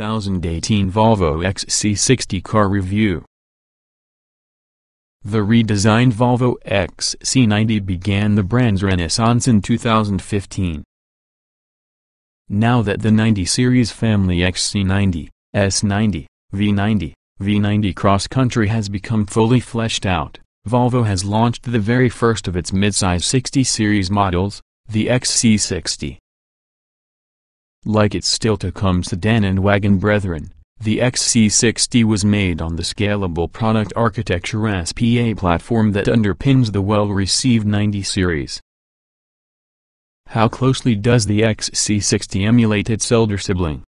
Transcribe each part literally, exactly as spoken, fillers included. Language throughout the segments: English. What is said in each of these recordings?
two thousand eighteen Volvo X C sixty car review. The redesigned Volvo X C ninety began the brand's renaissance in two thousand fifteen. Now that the ninety series family X C ninety, S ninety, V ninety, V ninety Cross Country has become fully fleshed out, Volvo has launched the very first of its midsize sixty series models, the X C sixty. Like its still-to-come sedan and wagon brethren, the X C sixty was made on the Scalable Product Architecture S P A platform that underpins the well-received ninety series. How closely does the X C sixty emulate its elder sibling?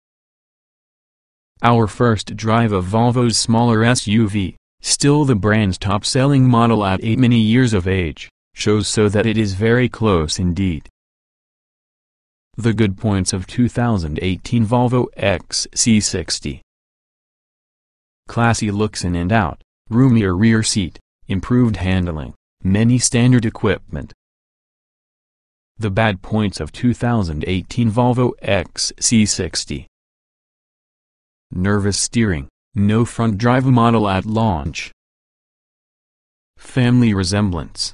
Our first drive of Volvo's smaller S U V, still the brand's top-selling model at eight many years of age, shows so that it is very close indeed. The good points of two thousand eighteen Volvo X C sixty. Classy looks in and out, roomier rear seat, improved handling, many standard equipment. The bad points of two thousand eighteen Volvo X C sixty. Nervous steering, no front drive model at launch. Family resemblance.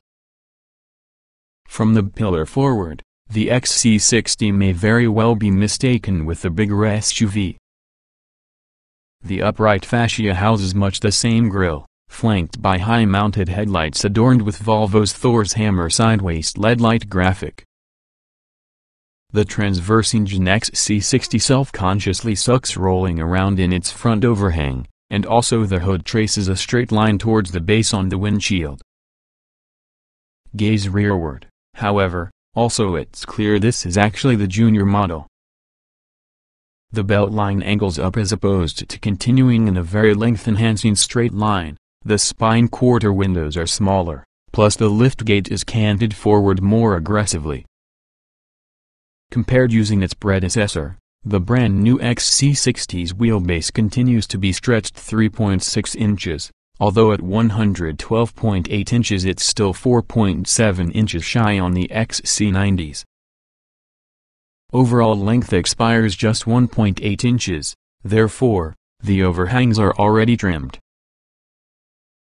From the pillar forward, the X C sixty may very well be mistaken with the bigger S U V. The upright fascia houses much the same grille, flanked by high-mounted headlights adorned with Volvo's Thor's Hammer sideways L E D light graphic. The transverse engine X C sixty self-consciously sucks rolling around in its front overhang, and also the hood traces a straight line towards the base on the windshield. Gaze rearward, however. Also, it's clear this is actually the junior model. The belt line angles up as opposed to continuing in a very length-enhancing straight line, the spine quarter windows are smaller, plus the liftgate is canted forward more aggressively. Compared using its predecessor, the brand-new X C sixty's wheelbase continues to be stretched three point six inches, although at one hundred twelve point eight inches it's still four point seven inches shy on the X C ninety's. Overall length expires just one point eight inches, therefore, the overhangs are already trimmed.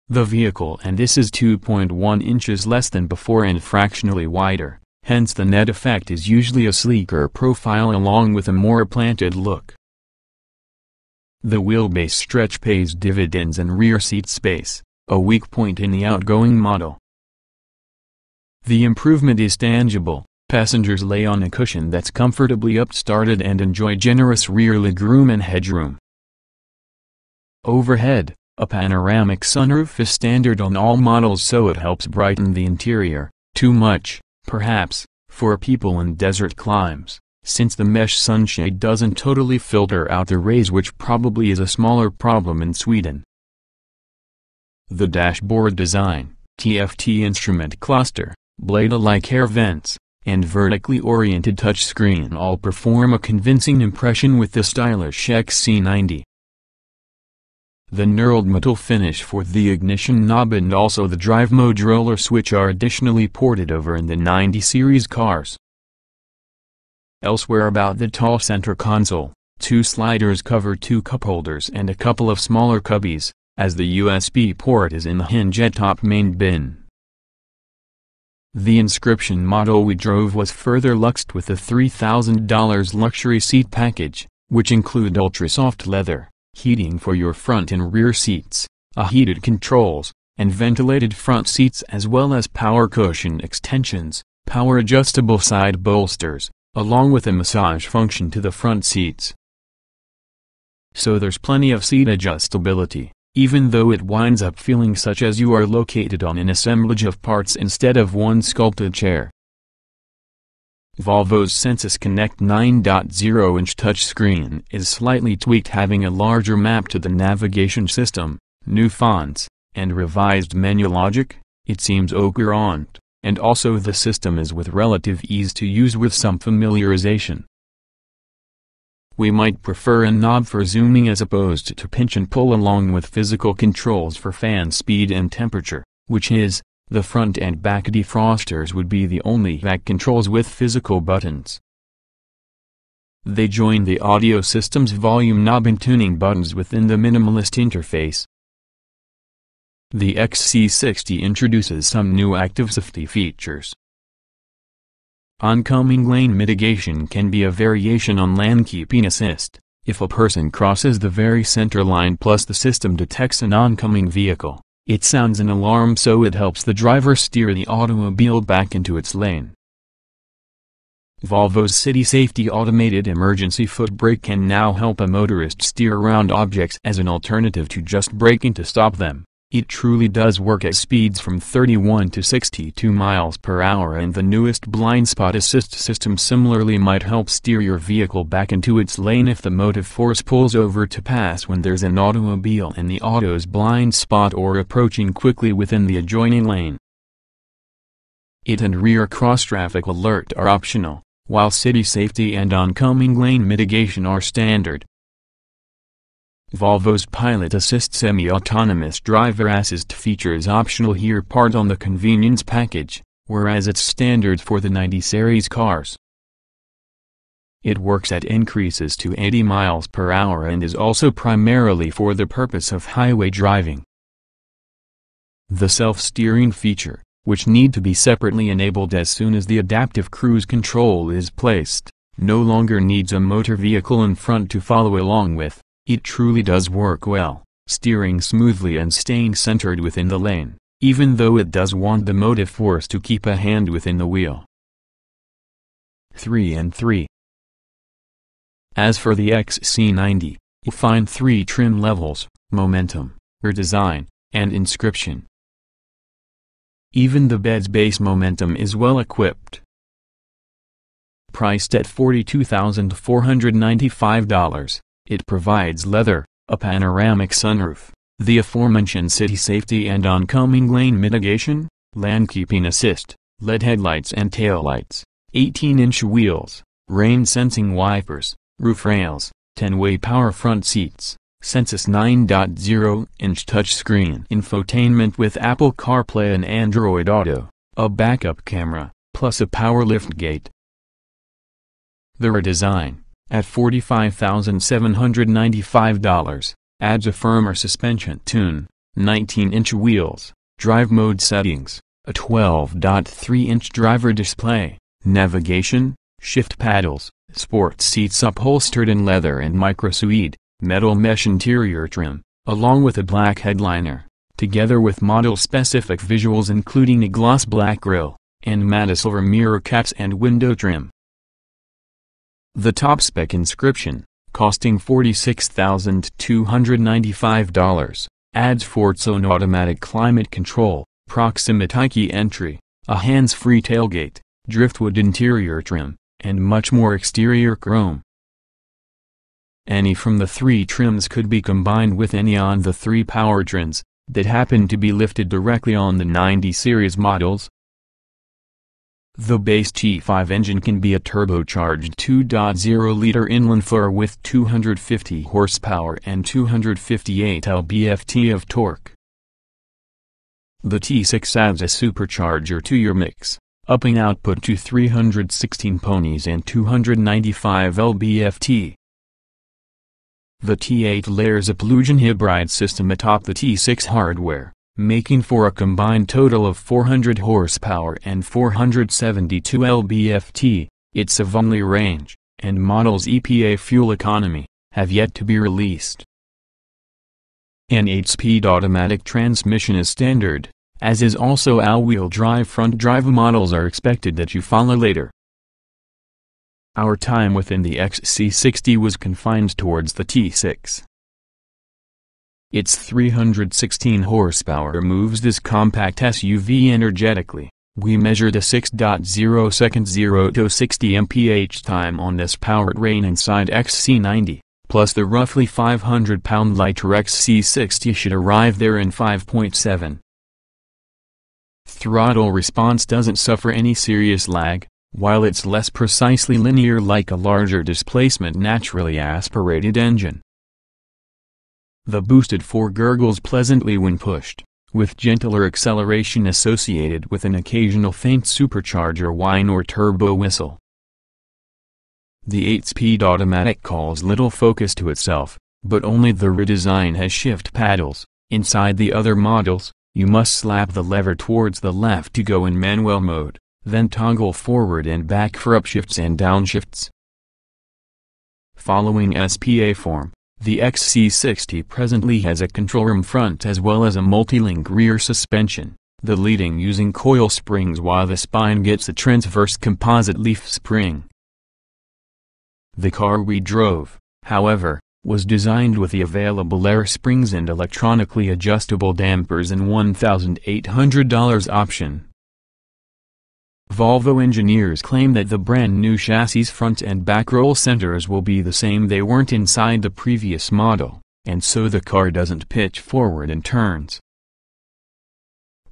The vehicle and this is two point one inches less than before and fractionally wider, hence the net effect is usually a sleeker profile along with a more planted look. The wheelbase stretch pays dividends in rear seat space, a weak point in the outgoing model. The improvement is tangible, passengers lay on a cushion that's comfortably upstarted and enjoy generous rear legroom and headroom. Overhead, a panoramic sunroof is standard on all models so it helps brighten the interior, too much, perhaps, for people in desert climes, since the mesh sunshade doesn't totally filter out the rays, which probably is a smaller problem in Sweden. The dashboard design, T F T instrument cluster, blade-like air vents, and vertically oriented touchscreen all perform a convincing impression with the stylish X C ninety. The knurled metal finish for the ignition knob and also the drive mode roller switch are additionally ported over in the ninety series cars. Elsewhere about the tall center console, two sliders cover two cup holders and a couple of smaller cubbies, as the U S B port is in the hinge at top main bin. The inscription model we drove was further luxed with a three thousand dollar luxury seat package, which include ultra-soft leather, heating for your front and rear seats, a heated controls, and ventilated front seats as well as power cushion extensions, power adjustable side bolsters, along with a massage function to the front seats. So there's plenty of seat adjustability, even though it winds up feeling such as you are located on an assemblage of parts instead of one sculpted chair. Volvo's Sensus Connect nine point oh inch touchscreen is slightly tweaked, having a larger map to the navigation system, new fonts, and revised menu logic, it seems occurrent. And also the system is with relative ease to use with some familiarization. We might prefer a knob for zooming as opposed to pinch and pull, along with physical controls for fan speed and temperature, which is, the front and back defrosters would be the only back controls with physical buttons. They join the audio system's volume knob and tuning buttons within the minimalist interface. The X C sixty introduces some new active safety features. Oncoming lane mitigation can be a variation on lane keeping assist. If a person crosses the very center line plus the system detects an oncoming vehicle, it sounds an alarm so it helps the driver steer the automobile back into its lane. Volvo's City Safety automated emergency foot brake can now help a motorist steer around objects as an alternative to just braking to stop them. It truly does work at speeds from thirty-one to sixty-two miles per hour, and the newest blind spot assist system similarly might help steer your vehicle back into its lane if the motive force pulls over to pass when there's an automobile in the auto's blind spot or approaching quickly within the adjoining lane. It and rear cross-traffic alert are optional, while city safety and oncoming lane mitigation are standard. Volvo's Pilot Assist semi-autonomous driver assist feature is optional here, part on the convenience package, whereas it's standard for the ninety series cars. It works at increases to eighty miles per hour and is also primarily for the purpose of highway driving. The self-steering feature, which need to be separately enabled as soon as the adaptive cruise control is placed, no longer needs a motor vehicle in front to follow along with. It truly does work well, steering smoothly and staying centered within the lane, even though it does want the motive force to keep a hand within the wheel. three and three. As for the X C ninety, you'll find three trim levels: Momentum, Redesign, and Inscription. Even the bed's base Momentum is well equipped. Priced at forty-two thousand four hundred ninety-five dollars. It provides leather, a panoramic sunroof, the aforementioned city safety and oncoming lane mitigation, lane keeping assist, L E D headlights and taillights, eighteen inch wheels, rain-sensing wipers, roof rails, ten way power front seats, Sensus nine point oh inch touchscreen infotainment with Apple CarPlay and Android Auto, a backup camera, plus a power lift gate. The redesign, at forty-five thousand seven hundred ninety-five dollars, adds a firmer suspension tune, nineteen inch wheels, drive mode settings, a twelve point three inch driver display, navigation, shift paddles, sports seats upholstered in leather and micro suede, metal mesh interior trim, along with a black headliner, together with model-specific visuals including a gloss black grille, and matte silver mirror caps and window trim. The top spec inscription, costing forty-six thousand two hundred ninety-five dollars, adds four zone automatic climate control, proximity key entry, a hands-free tailgate, driftwood interior trim, and much more exterior chrome. Any from the three trims could be combined with any on the three powertrains that happen to be lifted directly on the ninety series models. The base T five engine can be a turbocharged two point oh liter inline-four with two hundred fifty horsepower and two hundred fifty-eight L B F T of torque. The T six adds a supercharger to your mix, upping output to three hundred sixteen ponies and two hundred ninety-five L B F T. The T eight layers a plug-in hybrid system atop the T six hardware, making for a combined total of four hundred horsepower and four hundred seventy-two L B F T. Its only range, and model's E P A fuel economy, have yet to be released. An eight speed automatic transmission is standard, as is also all-wheel drive. Front drive models are expected that you follow later. Our time within the X C sixty was confined towards the T six. Its three hundred sixteen horsepower moves this compact S U V energetically. We measured a six point oh second zero to sixty miles per hour time on this powertrain inside X C ninety, plus the roughly five hundred pound lighter X C sixty should arrive there in five point seven. Throttle response doesn't suffer any serious lag, while it's less precisely linear like a larger displacement naturally aspirated engine. The boosted four gurgles pleasantly when pushed, with gentler acceleration associated with an occasional faint supercharger whine or turbo whistle. The eight-speed automatic calls little focus to itself, but only the redesign has shift paddles. Inside the other models, you must slap the lever towards the left to go in manual mode, then toggle forward and back for upshifts and downshifts. Following S P A form, the X C sixty presently has a control room front as well as a multi-link rear suspension, the leading using coil springs while the spine gets a transverse composite leaf spring. The car we drove, however, was designed with the available air springs and electronically adjustable dampers in one thousand eight hundred dollars option. Volvo engineers claim that the brand new chassis front and back roll centers will be the same they weren't inside the previous model, and so the car doesn't pitch forward in turns.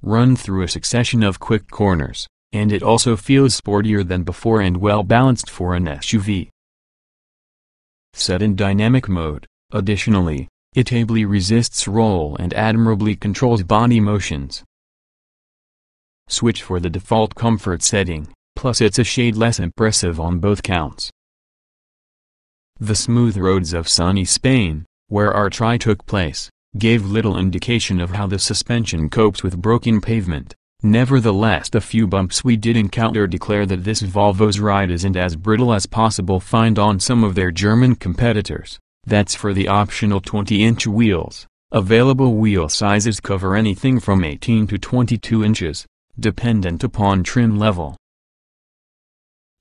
Run through a succession of quick corners, and it also feels sportier than before and well balanced for an S U V. Set in dynamic mode, additionally, it ably resists roll and admirably controls body motions. Switch for the default comfort setting, plus it's a shade less impressive on both counts. The smooth roads of sunny Spain, where our try took place, gave little indication of how the suspension copes with broken pavement. Nevertheless, the few bumps we did encounter declare that this Volvo's ride isn't as brittle as possible find on some of their German competitors. That's for the optional twenty-inch wheels. Available wheel sizes cover anything from eighteen to twenty-two inches. Dependent upon trim level.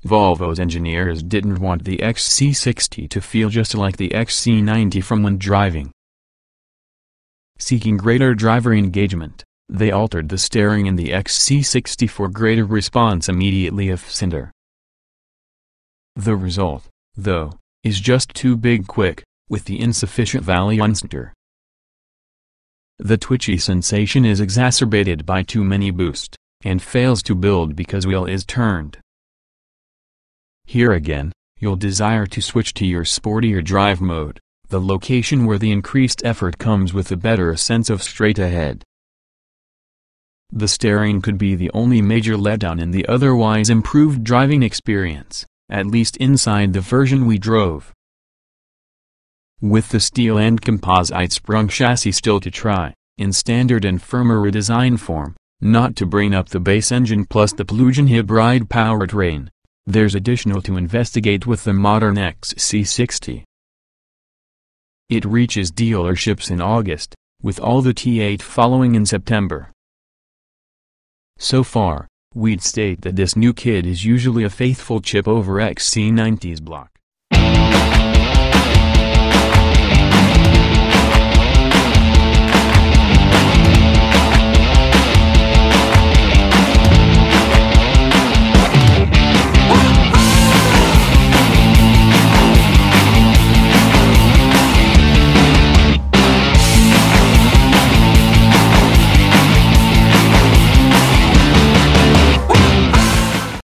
Volvo's engineers didn't want the X C sixty to feel just like the X C ninety from when driving. Seeking greater driver engagement, they altered the steering in the X C sixty for greater response immediately of center. The result, though, is just too big quick, with the insufficient valley on center. The twitchy sensation is exacerbated by too many boosts, and fails to build because wheel is turned. Here again, you'll desire to switch to your sportier drive mode, the location where the increased effort comes with a better sense of straight ahead. The steering could be the only major letdown in the otherwise improved driving experience, at least inside the version we drove. With the steel and composite sprung chassis still to try, in standard and firmer redesign form, not to bring up the base engine plus the plug-in hybrid powertrain, there's additional to investigate with the modern X C sixty. It reaches dealerships in August, with all the T eight following in September. So far, we'd state that this new kid is usually a faithful chip over X C ninety's block.